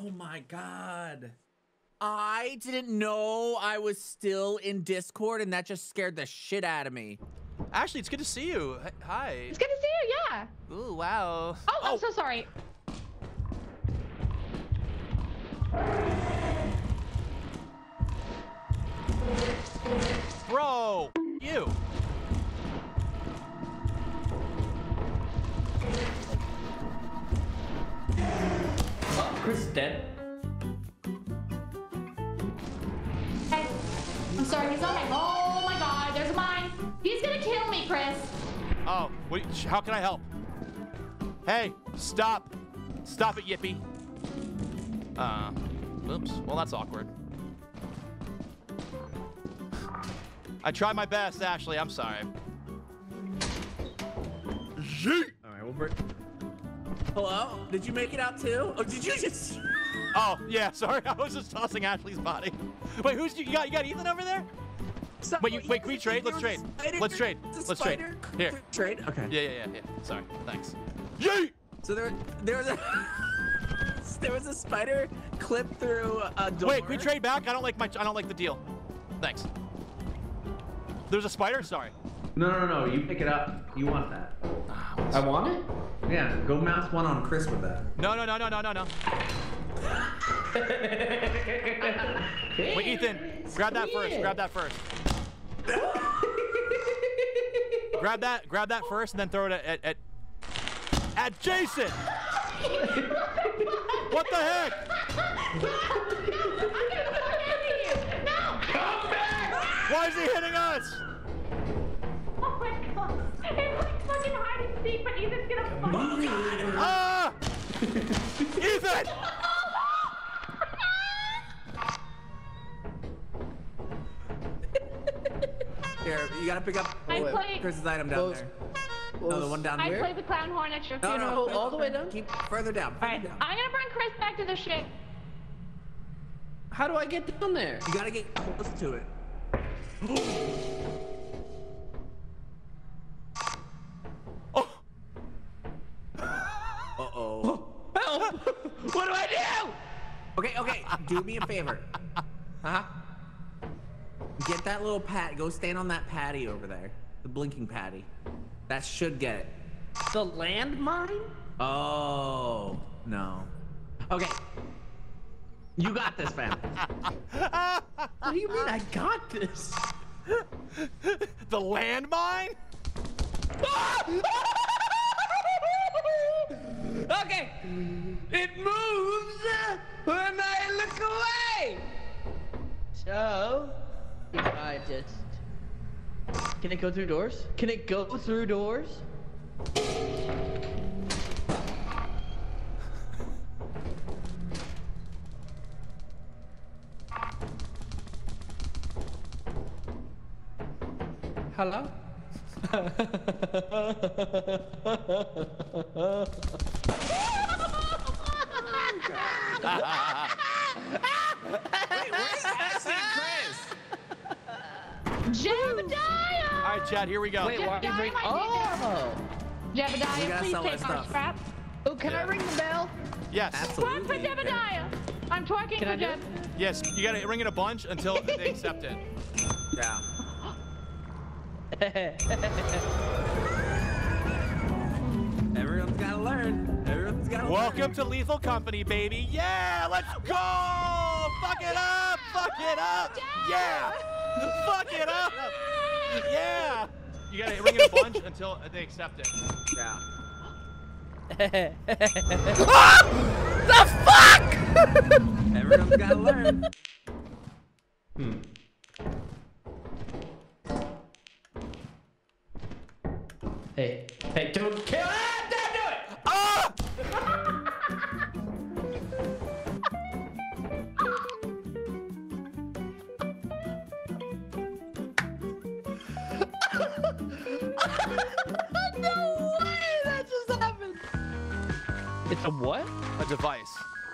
Oh my God. I didn't know I was still in Discord, and that just scared the shit out of me. Ashley, it's good to see you. Hi. It's good to see you, yeah. Ooh, wow. Oh, I'm so sorry. Bro, you. Chris dead. Hey, I'm sorry, he's okay. Oh my God, there's a mine. He's gonna kill me, Chris. Oh, wait, how can I help? Hey, stop. Stop it, Yippee. Oops, well, that's awkward. I tried my best, Ashley, I'm sorry. Yeet. All right, we'll break. Hello? Did you make it out too? Oh, did you just? Oh, yeah, sorry. I was just tossing Ashley's body. Wait, who's you got? You got Ethan over there? Stop. Wait, wait, can we trade? Let's trade. Let's trade. Let's trade. Here. Trade? Okay. Yeah. Sorry. Thanks. Yeet! So there was a spider clip through a door. Wait, can we trade back? I don't like the deal. Thanks. There's a spider? Sorry. No. You pick it up. You want that. I want it? Yeah, go mouth one on Chris with that. No. Wait, Ethan, grab that first. Grab that first and then throw it at Jason! What the heck? No! Come back! Why is he hitting us? Oh my God. It's like fucking hide and seek, but Ethan's gonna fucking Ah! Ethan! Here, you gotta pick up Chris's item down there. No, the one down there. I played the clown horn at your funeral. No, all the way down. Keep further down. Alright, I'm gonna bring Chris back to the ship. How do I get down there? You gotta get close to it. Uh-oh. Help! What do I do? Okay. Do me a favor. Huh? Get that little go stand on that patty over there. The blinking patty. That should get it. The landmine? Oh, no. Okay. You got this, fam. What do you mean I got this? The landmine? Okay, it moves when I look away. So, I just... Can it go through doors? Hello? Wait, where's Ashley and Chris? Jebediah! All right, Chad, here we go. Wait, why? Oh! Jebediah, please take our scrap. Oh, can I ring the bell? Yes. Absolutely. Talk for Jebediah. I'm talking for Jeb. Yes, you gotta ring it a bunch until they accept it. Yeah. Everyone's gotta learn. Welcome to Lethal Company, baby. Yeah, let's go! Fuck it up! Fuck it up! Yeah! Fuck it up! Yeah! You gotta ring it a bunch until they accept it. Yeah. Oh! The fuck! Everyone's gotta learn. Hey, don't kill it! Don't do it! Ah! No way! That just happened! It's a what? A device.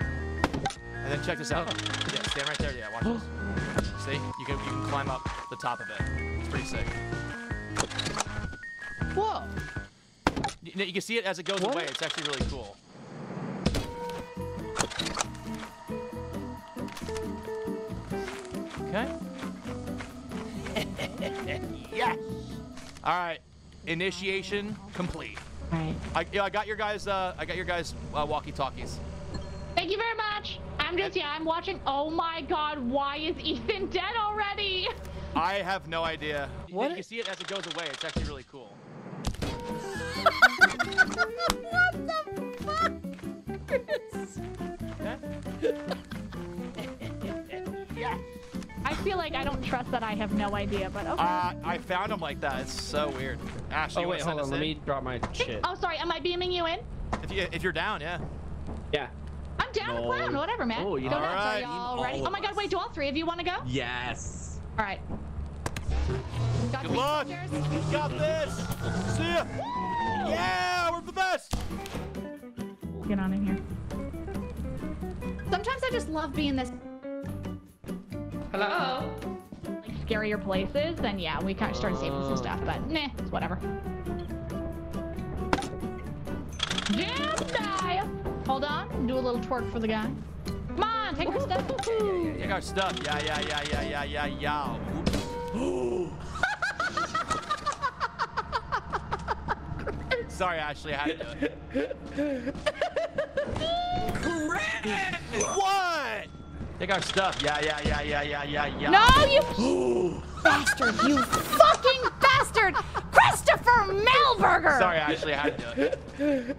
And then check this out. Yeah, stand right there. Yeah, watch this. See? You can climb up the top of it. It's pretty sick. Whoa! You can see it as it goes away. It's actually really cool. Okay. Yes. All right. Initiation complete. All right. I got your guys. I got your guys walkie-talkies. Thank you very much. I'm just I'm watching. Oh my God! Why is Ethan dead already? I have no idea. What? You see it as it goes away. It's actually really cool. What the fuck? Yes. I feel like I don't trust that I have no idea, but okay. I found him like that. It's so weird. Ashley, oh, wait, hold on. Let me drop my shit. Oh, sorry. Am I beaming you in? If you're down, yeah. Yeah. I'm down the clown. Whatever, man. Oh, you know. All right. Are y'all ready? Oh my God! Wait, do all three of you want to go? Yes. All right. Good luck. We got this. See ya. Woo! Yeah, we're the best. Get on in here. Sometimes I just love being this. Hello? Like scarier places, and yeah, we kind of started saving some stuff, but nah, it's whatever. Jebediah! Hold on, do a little twerk for the guy. Come on, take our stuff. Take our stuff. Yeah. Sorry, Ashley, I had to do it. What? Take our stuff. Yeah. No, you bastard. You fucking bastard. Christopher Melberger. Sorry, Ashley, I had to do it.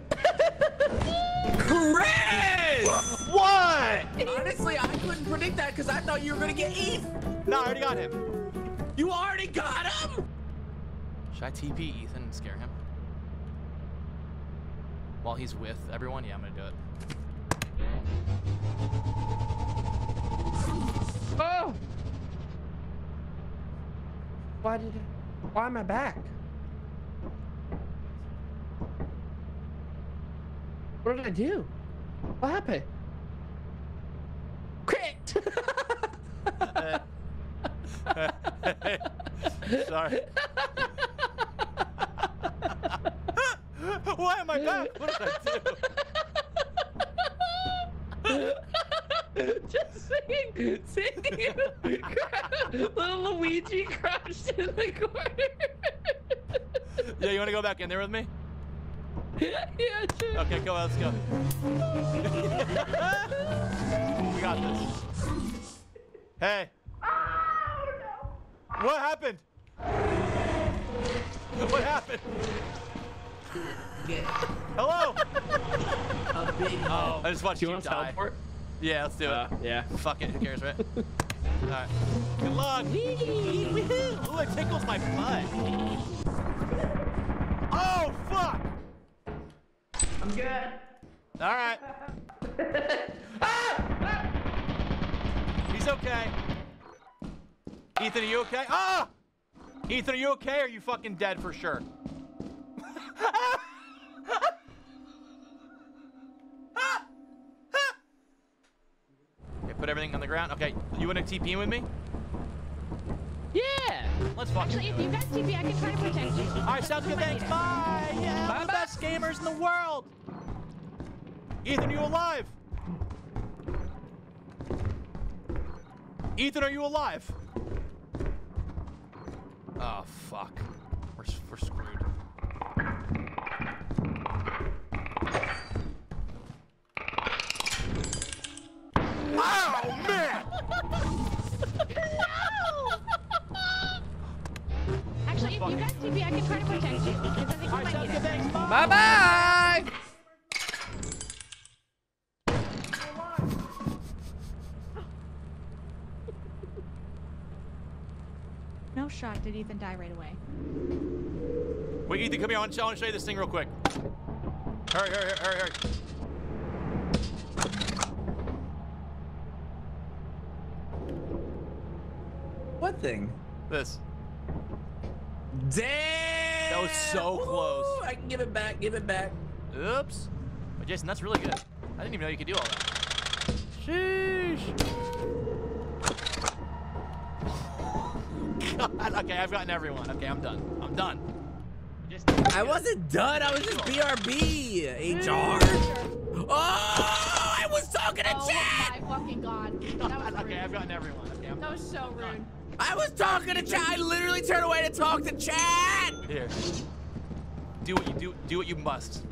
Chris! What? Honestly, I couldn't predict that because I thought you were going to get Ethan. No, I already got him. You already got him? Should I TP Ethan and scare him? While he's with everyone? Yeah, I'm going to do it. Oh! Why am I back? What did I do? What happened? Quit! Sorry. Why am I back? What did I do? Just singing. Little Luigi crouched in the corner. Yeah, you want to go back in there with me? Yeah, sure. Okay, go on, let's go. We got this. Hey. Oh, no. What happened? What happened? Hello. Oh, I just watched you die. Teleport? Yeah, let's do it. Yeah. Fuck it. Who cares, right? All right. Good luck. Ooh, it tickles my butt. Oh, fuck. I'm good. All right. He's okay. Ethan, are you okay? Ah! Ethan, are you okay? Or are you fucking dead for sure? Put everything on the ground. Okay, you want to TP in with me? Yeah. Let's fuck. Actually, if you guys TP, I can try to protect you. All right, sounds good. Thanks. Bye. Yeah, bye. The best gamers in the world. Ethan, are you alive? Ethan, are you alive? Oh fuck. We're screwed. Oh, man! No! Actually, if you guys TP, I can try to protect you. Because I think you might need it. Bye-bye! No shot did Ethan die right away. Wait, Ethan, come here. I want to show you this thing real quick. Hurry. What thing? This. Damn! That was so close. Ooh, I can give it back, Oops. But Jason, that's really good. I didn't even know you could do all that. Sheesh. God, okay, I've gotten everyone. Okay, I'm done. I wasn't done, I was just BRB. HR. Oh, I was talking to chat! gone. That was rude. Okay, I've gotten everyone. Okay, that was so rude. I was talking to Chad. I literally turned away to talk to Chad. Here. Do what you do. Do what you must.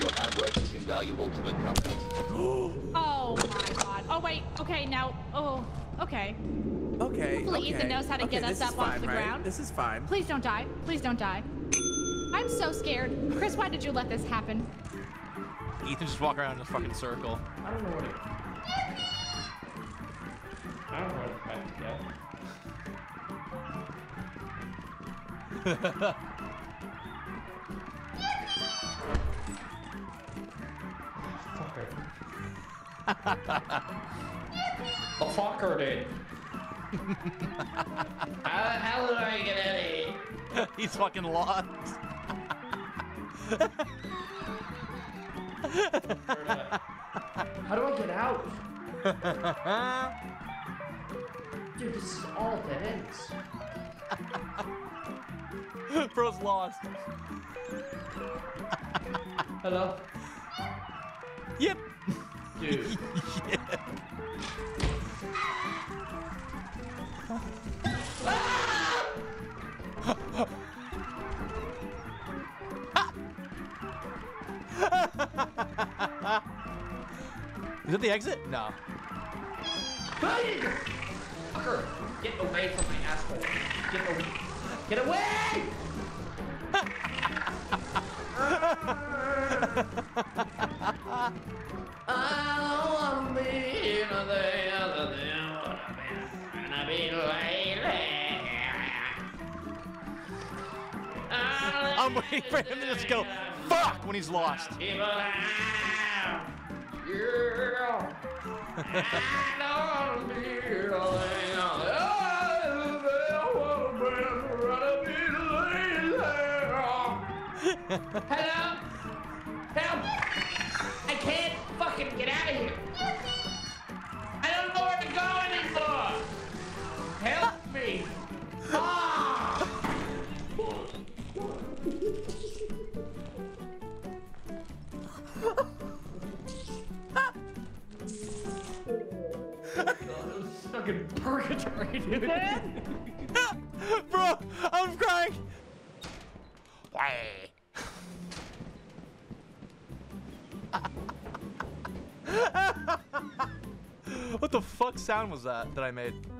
Your hard work is invaluable to the company. Oh my God. Oh wait. Okay now. Oh. Okay. Okay. Hopefully Ethan knows how to get us up off the ground. This is fine. Please don't die. Please don't die. I'm so scared. Chris, why did you let this happen? Ethan just walk around in a fucking circle. I don't know what it is. I don't know what it's about. A fucker, dude. How do I get any? He's fucking lost. How do I get out? Dude, this is all dead ends. Bro's lost. Hello? Yep. Dude. Yeah. Is that the exit? No. Buddy! Fucker! Get away from my asshole. Get away! Get away! I don't wanna be another. I'm waiting for him to just go fuck when he's lost. Hello? Help! I can't fucking get out of here. I don't know where to go anymore. Help me. Fucking purgatory, dude. Dad? Bro, I'm crying. Why? What the fuck sound was that I made?